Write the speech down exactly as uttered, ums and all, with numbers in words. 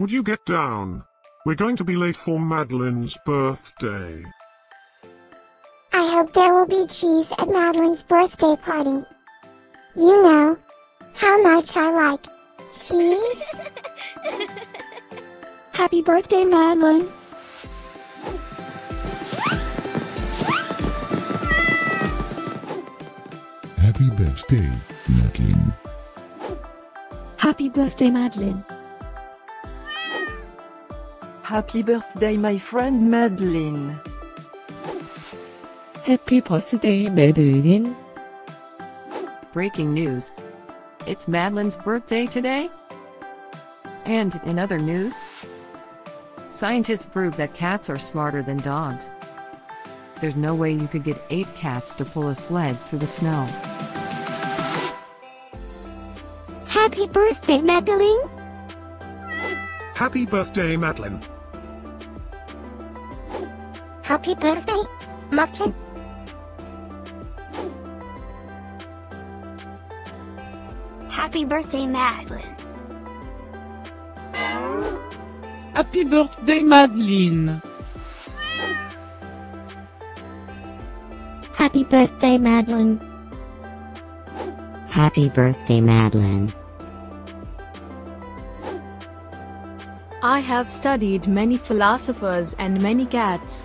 Would you get down? We're going to be late for Madlin's birthday. I hope there will be cheese at Madlin's birthday party. You know how much I like cheese. Happy birthday, Madlin. Happy birthday, Madlin. Happy birthday, Madlin. Happy birthday, my friend Madlin. Happy birthday, Madlin. Breaking news. It's Madlin's birthday today. And in other news, scientists prove that cats are smarter than dogs. There's no way you could get eight cats to pull a sled through the snow. Happy birthday, Madlin. Happy birthday, Madlin. Happy birthday, Madlin. Happy birthday, Madlin. Happy birthday, Madlin. Happy birthday, Madlin. Happy birthday, Madlin. I have studied many philosophers and many cats.